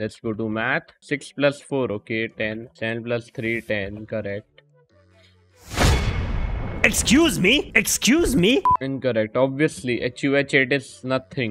Let's go to math. 6 plus 4, okay, 10. 7 plus 3, 10. Correct. Excuse me? Incorrect. Obviously, HUH8 is nothing.